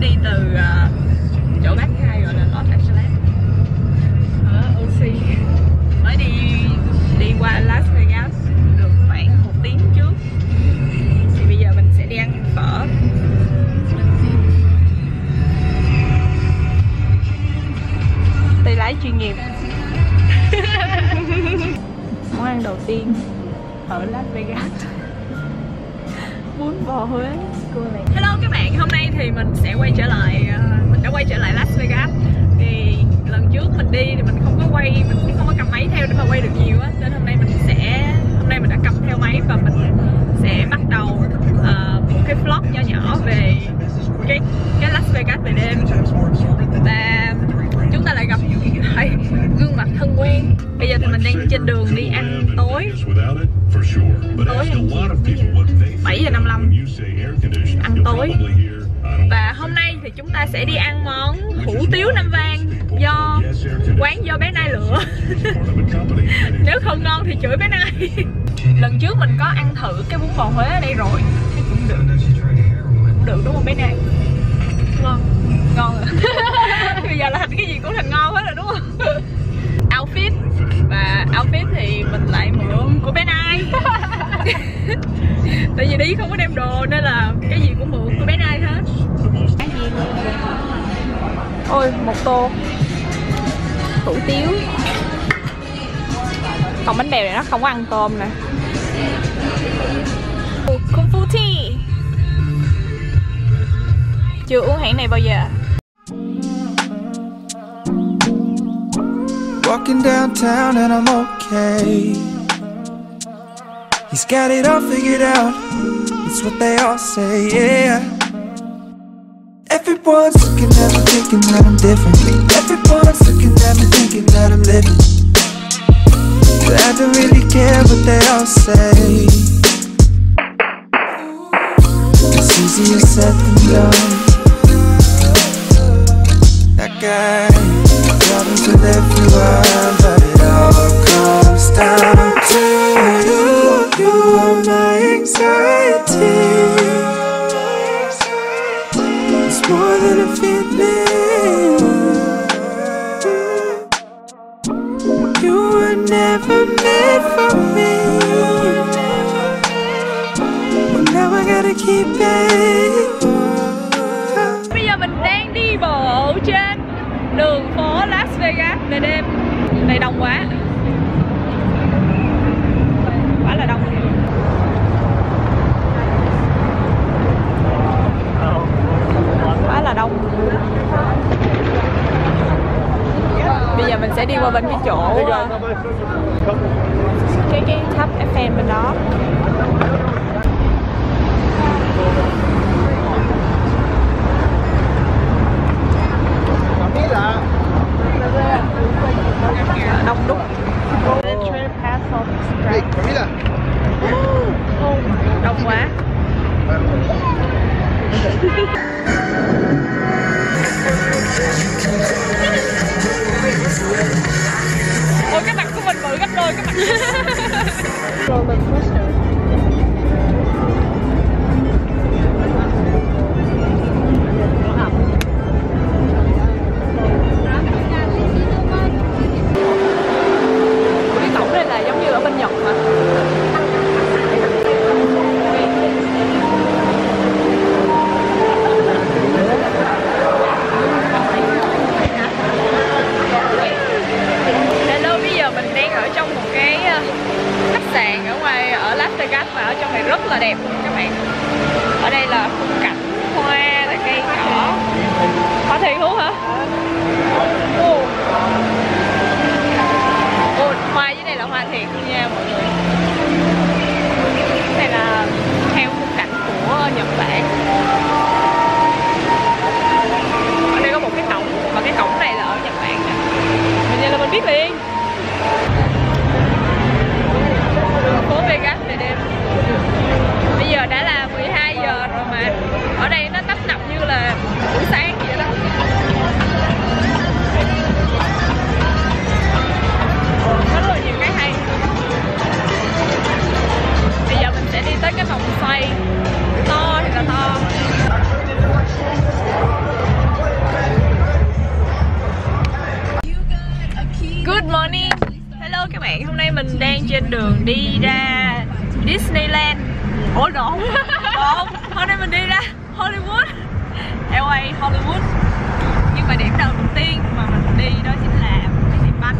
mới đi từ chỗ bác hai gọi là Los Angeles ở OC, mới đi qua Las Vegas được khoảng 1 tiếng trước. Thì bây giờ mình sẽ đi ăn phở. Tay lái chuyên nghiệp. Món ăn đầu tiên ở Las Vegas, bún bò Huế. Hello các bạn, hôm nay thì mình đã quay trở lại Las Vegas. Thì lần trước mình đi thì mình không có cầm máy theo để mà quay được nhiều á, nên hôm nay mình đã cầm theo máy và mình sẽ bắt đầu một cái vlog nhỏ nhỏ về cái Las Vegas về đêm. Và chúng ta lại gặp gương mặt thân quen. Bây giờ thì mình đang trên đường đi ăn tối. Tối 7:55 ăn tối. Và hôm nay thì chúng ta sẽ đi ăn món hủ tiếu Nam Vang do bé Nai lựa. Nếu không ngon thì chửi bé Nai. Lần trước mình có ăn thử cái bún bò Huế ở đây rồi, thấy cũng được. Cũng được đúng không bé Nai? Ngon. Ngon rồi. Bây giờ là thành cái gì cũng thành ngon hết rồi đúng không? Outfit. Và outfit thì mình lại mượn của bé Nai. Tại vì đi không có đem đồ nên là cái gì cũng mượn của bé Nai hết. Ôi, một tô hủ tiếu. Còn bánh bèo này nó không có ăn tôm nè. Kung Fu tea. Chưa uống hãng này bao giờ. Walking downtown and I'm okay. He's got it all figured out. It's what they all say, yeah. Everyone's looking at me thinking that I'm different. Everyone's looking at me thinking that I'm living. But I don't really care what they all say. It's easier said than done. That guy problems with everyone, but it all comes down to you. You are my anxiety. It's more than a feeling. You were never made for me. Well, now I gotta keep it. Bây giờ mình đang đi bộ trên đường phố Las Vegas về đêm. Này đông quá. Quá là đông. Quá là đông. Bây giờ mình sẽ đi qua bên cái chỗ cái tháp Eiffel bên đó. Đông đúc. Đông quá. Ôi cái mặt của mình bự gấp đôi cái mặt. Cái vòng xoay to thì là to. trên đường đi ra Disneyland. Ủa lộn, lộn, hôm nay mình đi ra Hollywood, LA Hollywood. Nhưng mà điểm đầu tiên mà mình đi đó chính là một cái tiệm bánh.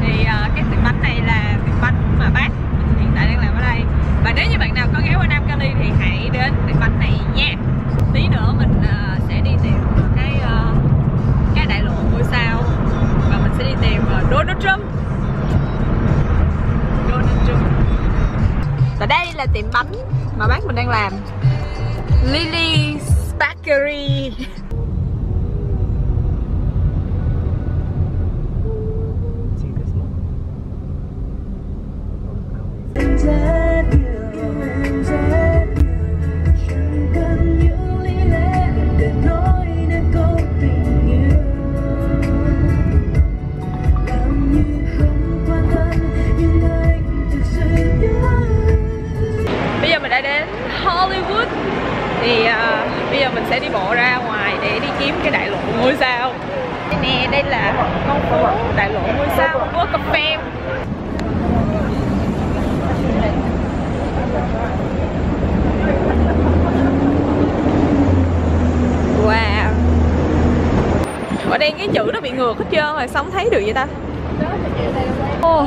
Thì cái tiệm bánh này là tiệm bánh mà bác mình hiện tại đang làm ở đây. Và nếu như bạn nào có ghé qua Nam Cali thì hãy đến tiệm bánh này nha. Tí nữa mình sẽ đi tìm cái đại lộ ngôi sao. Và mình sẽ đi tìm Donald Trump. Và đây là tiệm bánh mà bác mình đang làm, Lily Bakery. Thì bây giờ mình sẽ đi bộ ra ngoài để đi kiếm cái đại lộ ngôi sao. Đây nè, đây là con phố đại lộ ngôi sao Walk of Fame. Wow. Ở đây cái chữ nó bị ngược hết trơn rồi, sao không thấy được vậy ta? Oh.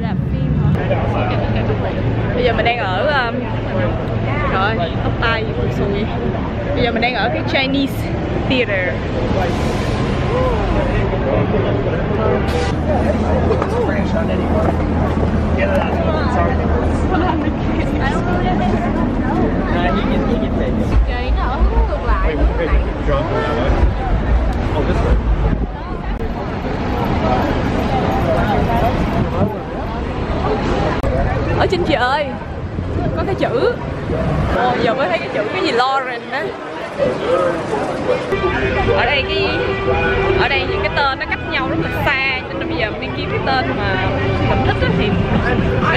Làm phim hả? Bây giờ mình đang ở trời ơi, tóc tai gì cũng xui. Bây giờ mình đang ở cái Chinese Theater. Trời nó ở hướng ngược lại. Ở trên trời ơi, có cái chữ. Ồ, giờ mới thấy cái chữ cái gì Lauren đó. Ở đây những cái tên nó cách nhau rất là xa, cho nên bây giờ mình đi kiếm cái tên mà mình thích đó, thì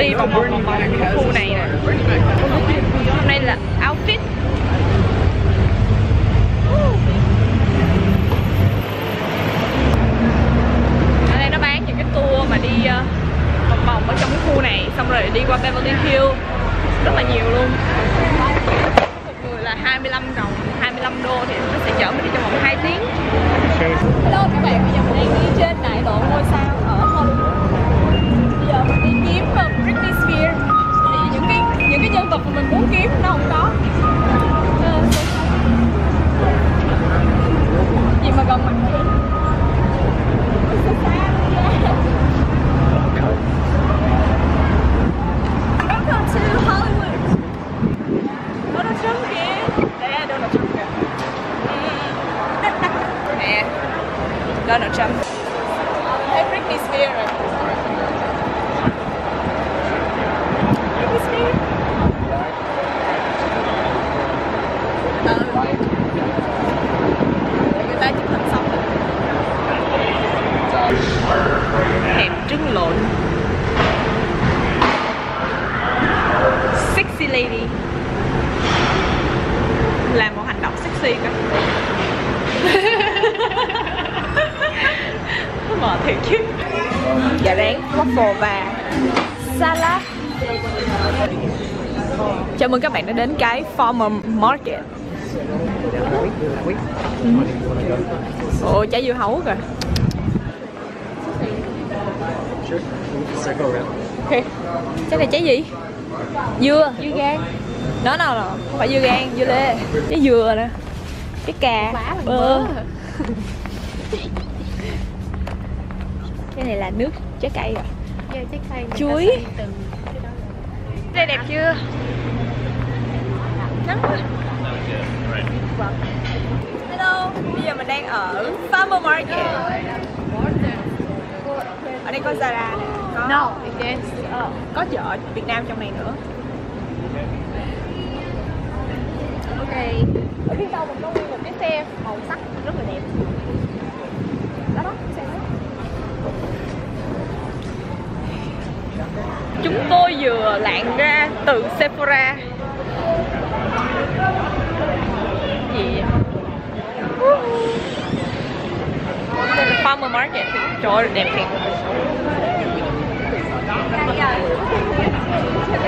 đi vòng cái khu này nè. Hôm nay là outfit. Ở đây nó bán những cái tour mà đi vòng ở trong cái khu này, xong rồi đi qua Beverly Hills, rất là nhiều luôn. Một người là 25 đồng, 25 đô thì nó sẽ chở mình đi trong vòng 2 tiếng. Hello các bạn, bây giờ mình đang đi trên đại lộ ngôi sao ở Hollywood. Bây giờ mình đi kiếm Britney Spears. Thì những cái nhân vật mà mình muốn kiếm nó không có. Gì mà gần mình đi. Donald Trump. Hey, Britney Spears. Britney Spears. Người ta chụp hình xong rồi. Hẹp trứng lộn. Sexy lady. Làm một hành động sexy cơ. Mệt thiệt chứ. Gà rán, waffle và salad. Chào mừng các bạn đã đến cái Farmer Market. Ồ, trái dưa hấu kìa. Okay. Trái này trái gì? Dưa, dưa gan. Nó nào là không phải dưa gan, dưa lê. Trái dừa nè. Cái cà. Bơ. Cái này là nước trái cây rồi. Yeah, trái cây chuối. Đây đẹp chưa? Nắng quá. Hello, bây giờ mình đang ở Farmer Market. Ở đây có Zara, có có. No, it is. Có chợ Việt Nam trong này nữa. Ok. Ở phía sau mình có nguyên một cái xe màu sắc rất là đẹp. Đó đó, xe đó. Chúng tôi vừa lạng ra từ Sephora. Gì Farmer Market. Trời ơi, đẹp thiệt.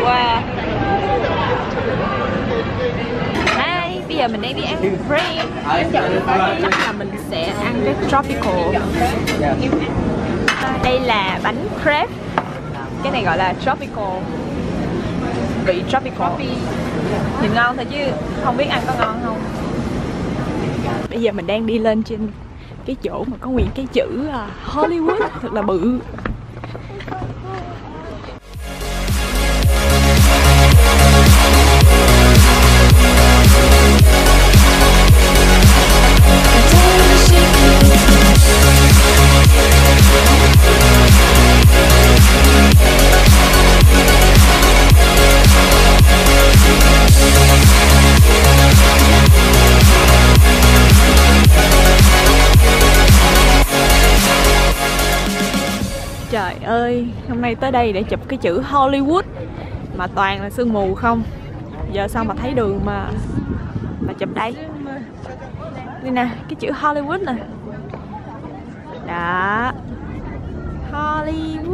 Wow. Hi, bây giờ mình đang đi ăn free. Chắc là mình sẽ ăn cái tropical. Đây là bánh crepe. Cái này gọi là tropical. Vị tropical. Nhìn ngon thôi chứ không biết ăn có ngon không. Bây giờ mình đang đi lên trên cái chỗ mà có nguyên cái chữ Hollywood thật là bự. Trời ơi, hôm nay tới đây để chụp cái chữ Hollywood mà toàn là sương mù không. Giờ sao mà thấy đường mà chụp đây. Đây nè, cái chữ Hollywood nè. Đó. Hollywood.